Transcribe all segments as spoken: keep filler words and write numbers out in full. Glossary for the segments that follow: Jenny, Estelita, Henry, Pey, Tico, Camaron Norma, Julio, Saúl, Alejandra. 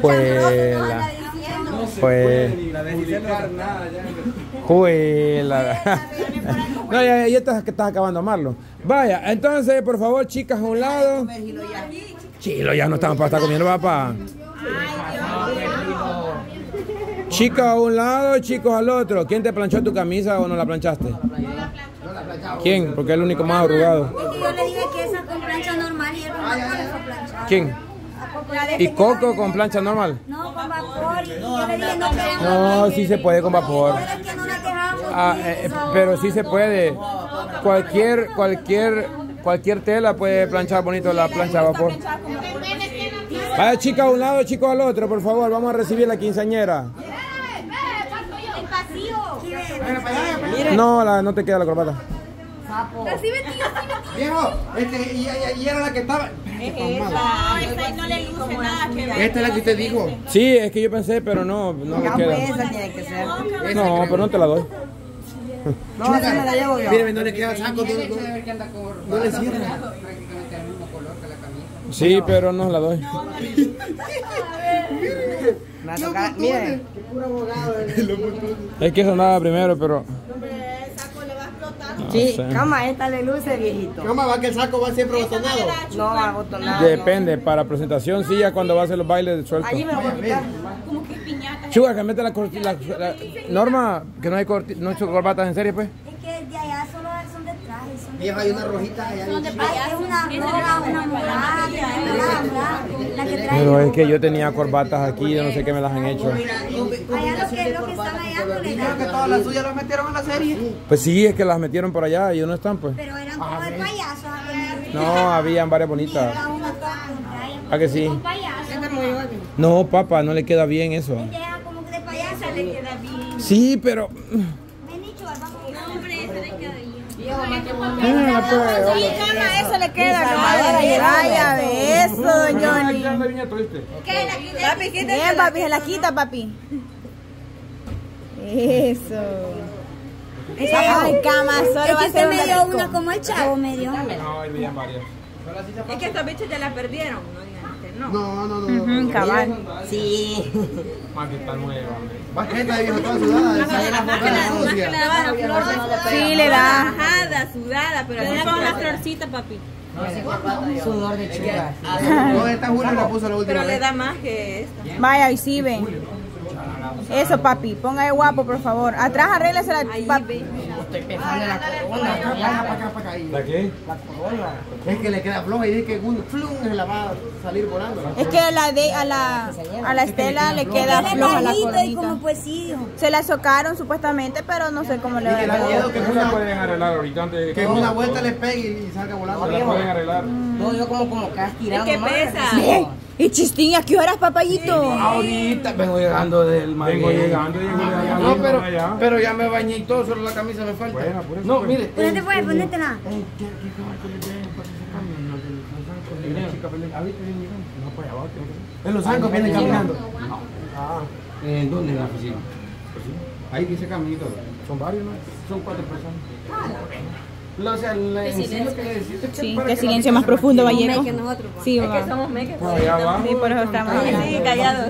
Juela. Pues juela. No, ya, ya estás, estás acabando, Marlo. Vaya, entonces, por favor, chicas, a un lado. Chilo, ya no estamos para estar comiendo, papá. Chicas a un lado, chicos al otro. ¿Quién te planchó tu camisa o no la planchaste? ¿Quién? Porque es el único más arrugado. Yo le dije que esa con plancha normal y él con plancha. ¿Quién? ¿Y Coco con plancha normal? No, con vapor. Yo le dije no queremos. No, sí se puede con vapor. Ah, eh, pero sí se puede. Cualquier, cualquier, cualquier tela puede planchar bonito la plancha a vapor. Vaya, chicas a un lado, chicos al otro, por favor. Vamos a recibir la quinceañera. No, la, no te queda la corbata. Recibe, tío, viejo, este, y, y, y era la que estaba. Es esa, esta no le luce nada que ver. Esta es la que usted dijo. Sí, es que yo pensé, pero no, no me queda. Esa tiene que ser. No, pero no te la doy. No, no la llevo yo. Mire, no le queda el saco. No le cierra. Sí, pero no la doy. Mire, es que sonaba primero, pero. Sí, no sé. Cama, esta le luce, viejito. Cama, va que el saco va siempre abotonado. No, va abotonado. Depende, para presentación sí, ya cuando va a hacer los bailes de suelto. Allí me lo voy a quitar. Como que piñata. Chuga, que mete la, la, la, la Norma, que no hay, no hay corbatas en serie, pues. Es que de allá solo son de traje. Son de vieja, hay una rojita allá. Son de payaso. Es una roja, una morada, una blanca. Pero es que yo tenía corbatas aquí, yo no sé qué me las han hecho. Allá los que, los que están allá, ¿no? Que todas las suyas las metieron en la serie. Pues sí, es que las metieron por allá y no están, pues. Pero eran como de payasos. No, habían varias bonitas. ¿A que sí? No, papá, no le queda bien eso. Como de payasa le queda bien. Sí, pero... Ah, pues, sí, cama, eso le queda. Vaya, de eso, don Johnny. Papi, bien, papi, se la quita, papi. Eso. Ay, cama, solo va a ser una. Es que usted me dio una como el chavo, me dio. No, él me dio varias. Es que estos bichos te la perdieron. No, no, no, no. Un cabal. Sí. Más que está nueva. Más que está vieja, toda sudada. Más que la sí, le da. Bajada, sudada, pero le da una florcita, papi. Sudor de chuga. No, esta Julio la puso la última. Pero le da más que esta. Vaya, y sí, ven. Eso, papi. Ponga de guapo, por favor. Atrás, arréglese la papi. Estoy pensando en la corona. Para acá, para acá. ¿La qué? La corona. Es que le queda floja y dice que un flum se la va a salir volando. Es que a la, de, a la, a la Estela le queda floja la coronita. Se la socaron supuestamente, pero no sé cómo le va a quedar. Que no la pueden arreglar ahorita. Que una vuelta le pegue y salga volando. No la pueden arreglar. No, yo como como que has tirado. Es que pesa. ¿Y Chistín, a qué horas, papayito? Sí, ahorita vengo llegando del Madrid. Vengo llegando, llego ah, llegando. No, pero, allá. Pero ya me bañé y todo, solo la camisa me falta. Buena, por eso, no, pues. Mire. Ponete, pues, ponete nada. ¿Qué que en los zancos vienen caminando. Ah, ¿en dónde? En la oficina. Ahí dice caminito. Son varios, ¿no? Son cuatro personas. No, o sea, la sí, que silencio más profundo, Vallejo. Sí, es que somos meques. Sí, por eso estamos ahí callados.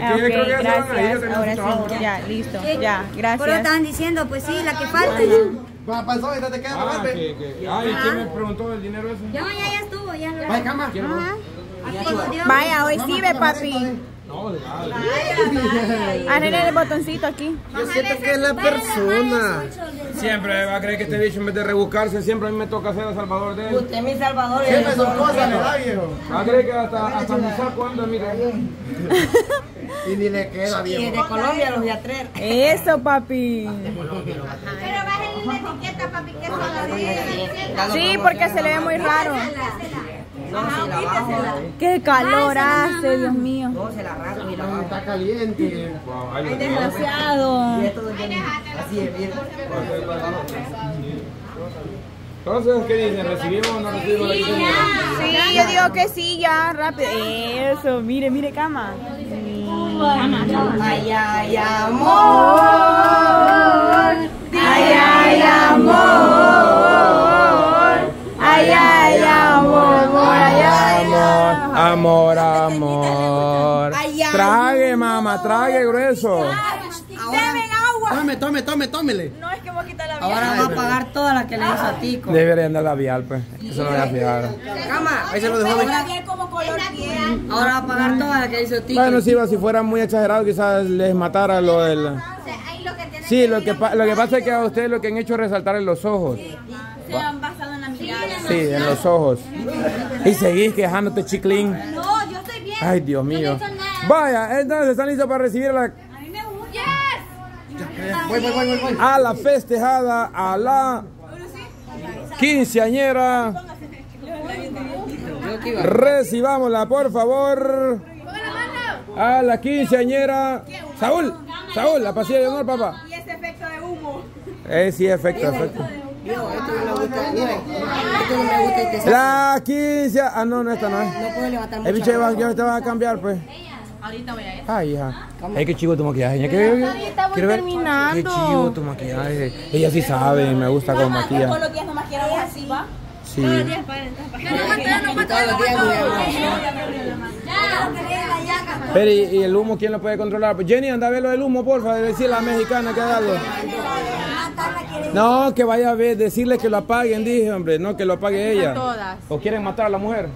Ah, okay, gracias. Ahora sí, ya, listo. Ya, gracias. Por lo estaban diciendo, pues sí, la que falta. Papá, ¿sabes? ¿Te queda la parte? Ay, ¿quién me preguntó el dinero ese? Ya, ya, ya estuvo, ya lo. Vaya, cama. Vaya, hoy sí ve, papi. No, de nada. Arregla el botoncito aquí. Yo siento que es la persona. Siempre va a creer que este bicho en vez de rebuscarse, siempre a mí me toca ser el salvador de él. Usted es mi salvador. Siempre son cosas, ¿verdad, viejo? Va a creer que hasta, hasta mi saco anda, mira. Y ni le queda, viejo. Y de Colombia los voy a traer. Eso, papi. Pero bájenle la etiqueta, papi, que eso lo sí, porque se le ve muy raro. Ajá, qué calor hace, Dios mío. No, se la raso, mira. Está caliente. Ay, desgraciado. Así es, bien. Entonces, ¿qué dicen? ¿Recibimos o no recibimos la quinceañera? Sí, yo digo que sí, ya, rápido. Eso, mire, mire, cama. Ay, ay, amor. Ay, ay, amor. Ay, ay, amor. Amor, amor. Ay, Trague, mamá, trague grueso. Deben agua. Tome, tome, tome, tómele. No, es que voy a quitar la labial. Ahora va a pagar toda la que le hizo a Tico. Debería andar labial, pues. Eso lo voy a fijar. Cama, ahí se lo dejó. Ahora va a pagar toda la que le hizo a Tico. Bueno, sí, si fuera muy exagerado, quizás les matara lo del... Sí, lo que, pa lo que pasa es que a ustedes lo que han hecho es resaltar en los ojos. Se han basado en la mirada. Sí, en los ojos. Y seguís quejándote, chiclín. No, yo estoy bien. Ay, Dios mío. Vaya, entonces están listos para recibir a la... Voy, voy, voy, voy. A la festejada, a la quinceañera. Recibámosla, por favor. A la quinceañera. Saúl, Saúl, la pasilla de honor, papá. Y ese efecto de humo. Eh, sí, efecto, efecto. La quinceañera. Ah, no, no, esta no es. No puedo levantar mucho. El bicho te va a cambiar, pues. Ahorita voy a ir. Ay, hija. Ay, qué chivo tu maquillaje. Estamos terminando. Qué chivo tu maquillaje. Ella sí sabe, me gusta cómo maquilla. Todos los días no maquillamos así, ¿va? Sí. Todos los días, para entrar. Pero, ¿y el humo quién lo puede controlar? Pues Jenny, anda a ver lo del humo, porfa. Decirle a la mexicana que darle. No, que vaya a ver. Decirle que lo apaguen, dije, hombre. No, que lo apague ella. ¿O quieren matar a la mujer?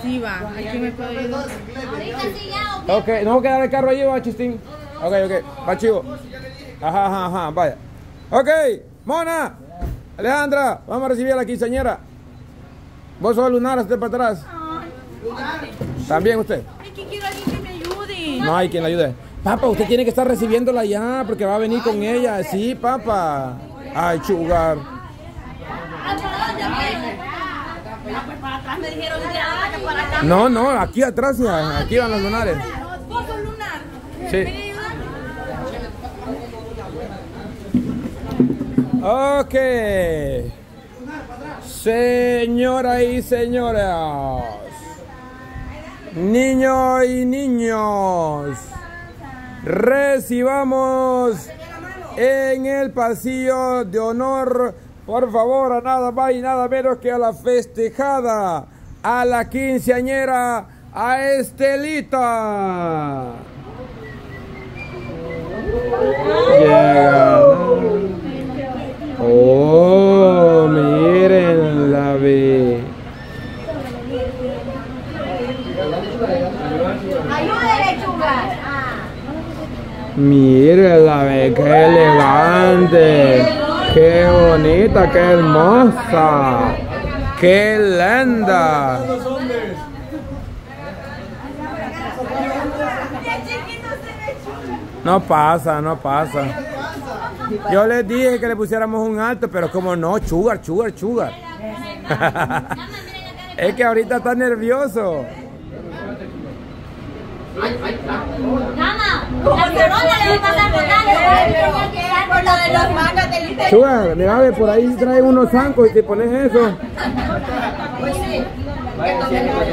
Sí, va, aquí me puedo ir. Ok, no voy a quedar el carro allí, va, Chistín. Ok, ok, va, chivo. Ajá, ajá, ajá, vaya. Ok, Mona, Alejandra, vamos a recibir a la quinceañera. Vos sos Lunar, usted para atrás. También usted. Es que quiero alguien que me ayude. No hay quien la ayude. Papá, usted tiene que estar recibiéndola ya, porque va a venir con ella. Sí, papá. Ay, chugar. Me dijeron que para acá. No, no, aquí atrás, ya, aquí van los lunares. ¿Vos sos lunar? Sí. Ok. Señoras y señores. Niños y niños. Recibamos en el pasillo de honor, por favor, a nada más y nada menos que a la festejada, a la quinceañera, a Estelita. Llega. Oh, miren la ve. Ayúdele, chuga. Miren la ve, qué elegante. ¡Qué bonita, qué hermosa! ¡Qué linda! No pasa, no pasa. Yo les dije que le pusiéramos un alto, pero como no, chugar, chugar, chugar. Es que ahorita está nervioso. Chuga, mira, ve, por ahí trae unos zancos y te pones eso.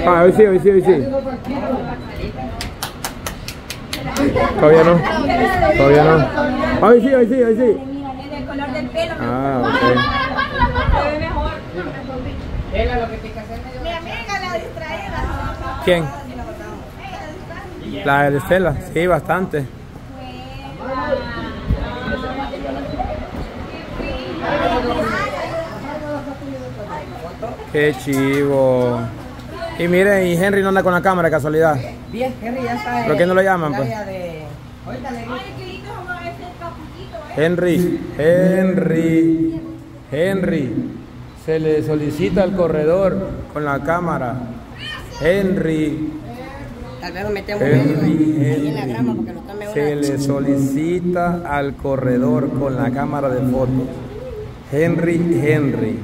Ah, hoy sí, hoy sí, hoy sí. Todavía no. Todavía no. Hoy sí, hoy sí, hoy sí. Ah, okay. ¿Quién? La de Estela, sí, bastante. Qué chivo. Y miren, y Henry no anda con la cámara, casualidad. Bien, Henry ya está. ¿Por qué no lo llaman, pues? Henry, Henry, Henry. Se le solicita al corredor con la cámara. Henry. Tal vez lo metemos en la grama porque lo están mejorando. Se le solicita al corredor con la cámara de fotos. Henry, Henry.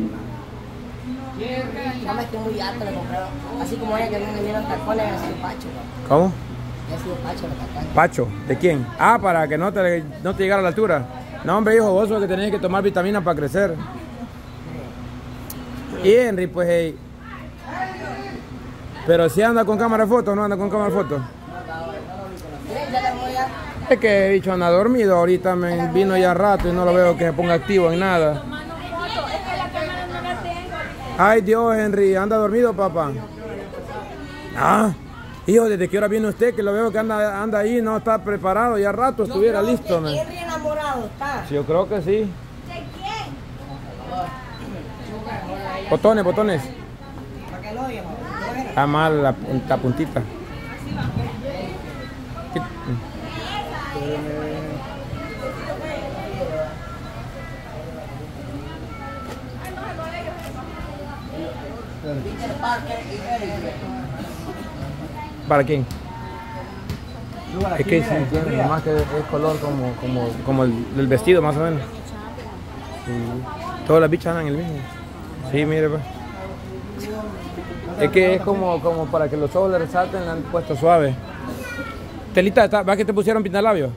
Ya me estoy muy alto, le compraron. Así como ella que no le dieron tacones, ha sido Pacho. ¿Cómo? Ha sido Pacho los tacones. ¿Pacho? ¿De quién? Ah, para que no te, no te llegara a la altura. No, hombre, hijo, vos sos que tenés que tomar vitaminas para crecer. Y Henry, pues, hey. Pero si anda con cámara foto, no anda con cámara foto. Es que he dicho, anda dormido, ahorita me vino ya rato y no lo veo que se ponga activo en nada. Ay, Dios, Henry, anda dormido, papá. Ah, Hijo, ¿desde qué hora viene usted? Que lo veo que anda, anda ahí, no está preparado. Ya rato estuviera listo. No, Henry enamorado está. Sí, yo creo que sí. ¿De quién? Botones, botones. ¿Para qué lo oye? Está mal la, la puntita. ¿Para quién? Es que se entiende, nomás que es color como, como, como el, el vestido, más o menos. Sí. Todas las bichas andan el mismo. Sí, mire, pues. Es que es como, como para que los ojos le resalten, le han puesto suave. Telita, ¿vas que te pusieron pintalabios?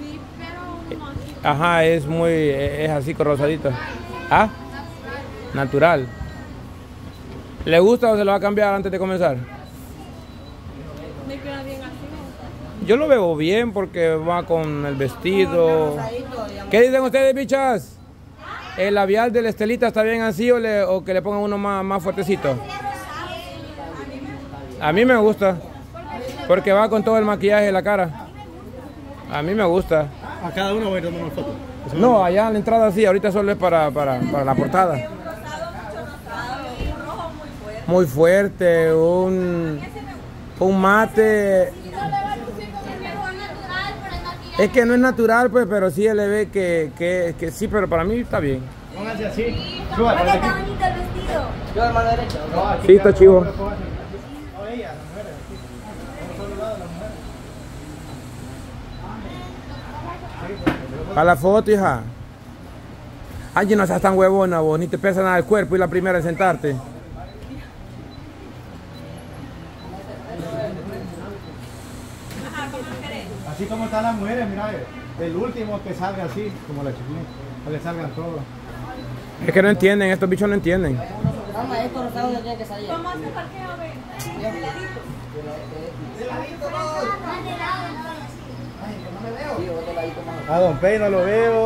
Sí, pero no así. Ajá, es muy, es así, con rosadito. ¿Ah? Natural. ¿Le gusta o se lo va a cambiar antes de comenzar? Me queda bien así. Yo lo veo bien porque va con el vestido. ¿Qué dicen ustedes, bichas? ¿El labial de la Estelita está bien así o, le, o que le pongan uno más, más fuertecito? A mí me gusta. Porque va con todo el maquillaje de la cara. A mí me gusta. A cada uno voy a tomar una foto. No, allá en la entrada sí, ahorita solo es para, para, para la portada. Muy fuerte, un, un mate. Es que no es natural, pues, pero sí le ve que, que, que sí, pero para mí está bien. Pónganse así. Suba, está bonito el vestido. Yo de mano derecha. Sí, está chivo. A la foto, hija. Ay, no seas tan huevona vos, ni te pesa nada el cuerpo y la primera en sentarte. Así como están las mujeres, mira, el último que salga así, como la chiquilla, que le salgan todos. Es que no entienden, estos bichos no entienden. Mamá, esto rosado ya tiene que salir. ¿Cómo hace parqueo? ¿De ladito? ¿De ladito? A Don Pey no lo veo.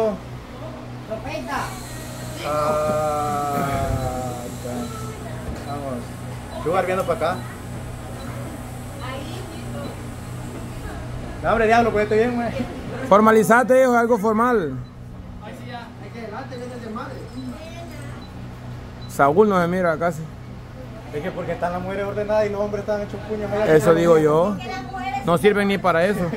Don Pey está. Vamos. Yo viendo para acá. No, hombre, diablo, pues estoy bien, güey. Formalizate, hijo, algo formal. Ay, sí, ya. Hay que adelante, vete de madre. Saúl no se mira casi. Es que porque están las mujeres ordenadas y los hombres están hechos puños. Eso digo yo. No sirven ni para eso.